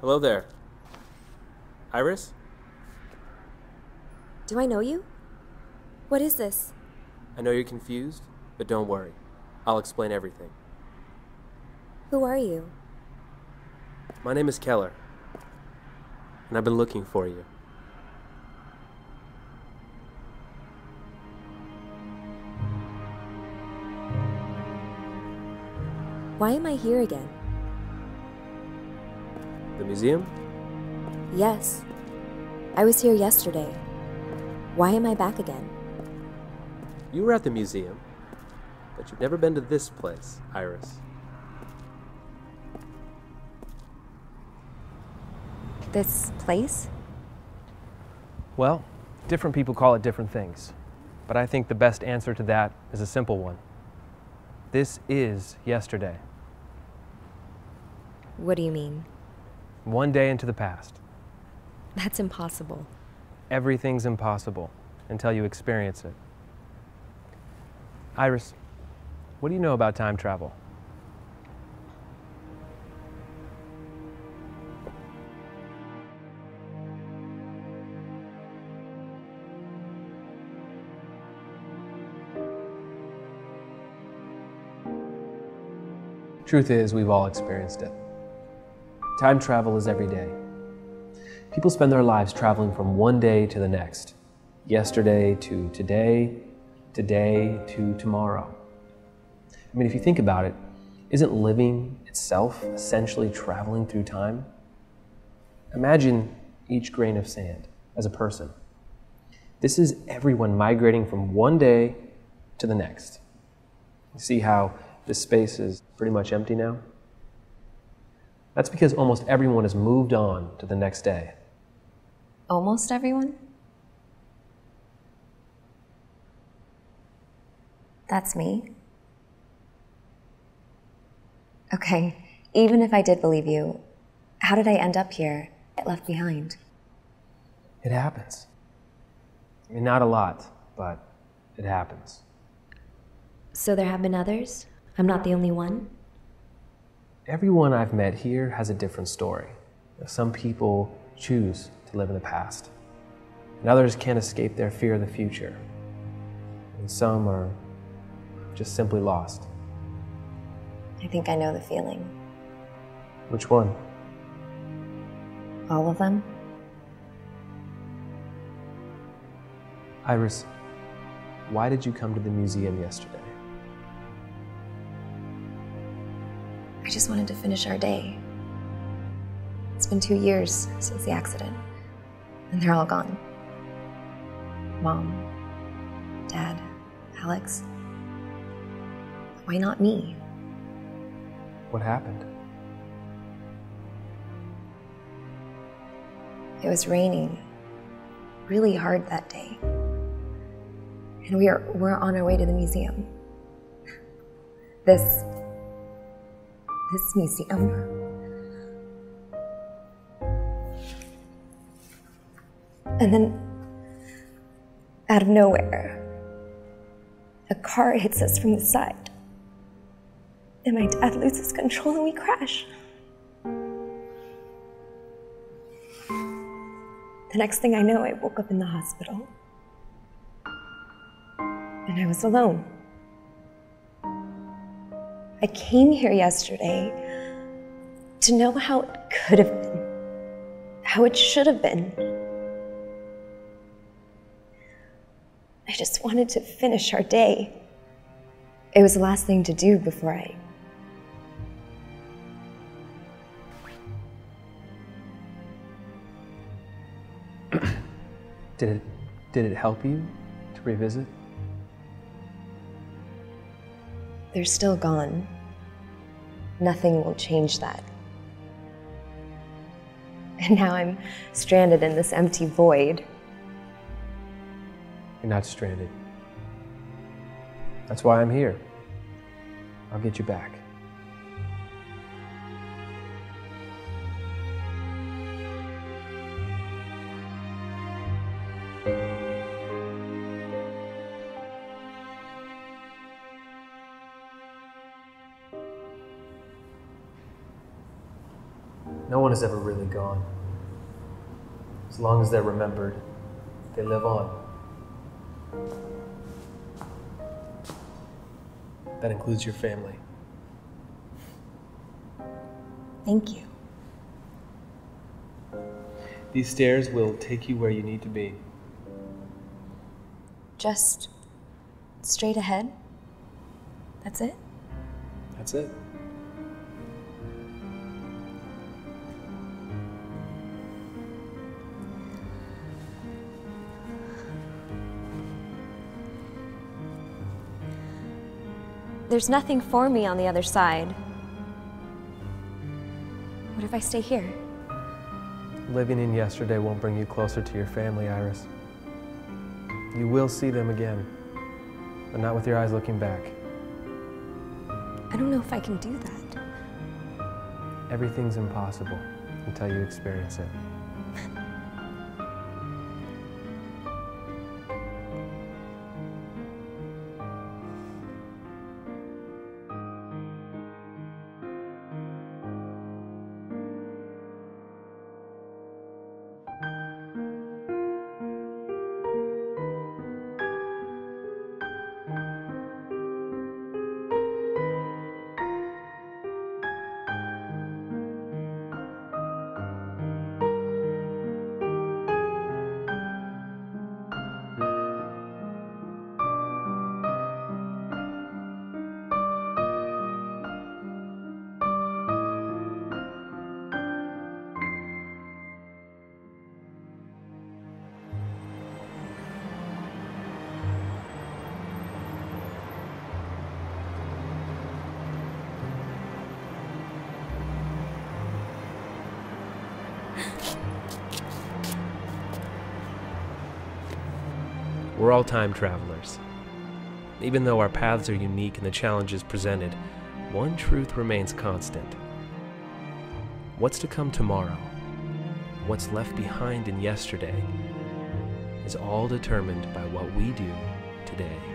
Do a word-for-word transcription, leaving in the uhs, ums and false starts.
Hello there. Iris? Do I know you? What is this? I know you're confused, but don't worry. I'll explain everything. Who are you? My name is Keller, and I've been looking for you. Why am I here again? The museum? Yes. I was here yesterday. Why am I back again? You were at the museum, but you've never been to this place, Iris. This place? Well, different people call it different things, but I think the best answer to that is a simple one. This is yesterday. What do you mean? One day into the past. That's impossible. Everything's impossible until you experience it. Iris, what do you know about time travel? Truth is, we've all experienced it. Time travel is every day. People spend their lives traveling from one day to the next. Yesterday to today, today to tomorrow. I mean, if you think about it, isn't living itself essentially traveling through time? Imagine each grain of sand as a person. This is everyone migrating from one day to the next. You see how this space is pretty much empty now? That's because almost everyone has moved on to the next day. Almost everyone? That's me. Okay, even if I did believe you, how did I end up here? Get left behind? It happens. I mean, not a lot, but it happens. So there have been others? I'm not the only one? Everyone I've met here has a different story. Some people choose to live in the past, and others can't escape their fear of the future. And some are just simply lost. I think I know the feeling. Which one? All of them. Iris, why did you come to the museum yesterday? I just wanted to finish our day. It's been two years since the accident, and they're all gone. Mom, Dad, Alex. Why not me? What happened? It was raining really hard that day, and we are, we're on our way to the museum. This... This museum. And then, out of nowhere, a car hits us from the side. And my dad loses control and we crash. The next thing I know, I woke up in the hospital. And I was alone. I came here yesterday to know how it could have been, how it should have been. I just wanted to finish our day. It was the last thing to do before I... Did it, did it help you to revisit? They're still gone. Nothing will change that. And now I'm stranded in this empty void. You're not stranded. That's why I'm here. I'll get you back. No one is ever really gone. As long as they're remembered, they live on. That includes your family. Thank you. These stairs will take you where you need to be. Just straight ahead? That's it? That's it. There's nothing for me on the other side. What if I stay here? Living in yesterday won't bring you closer to your family, Iris. You will see them again, but not with your eyes looking back. I don't know if I can do that. Everything's impossible until you experience it. We're all time travelers. Even though our paths are unique and the challenges presented, one truth remains constant. What's to come tomorrow, what's left behind in yesterday, is all determined by what we do today.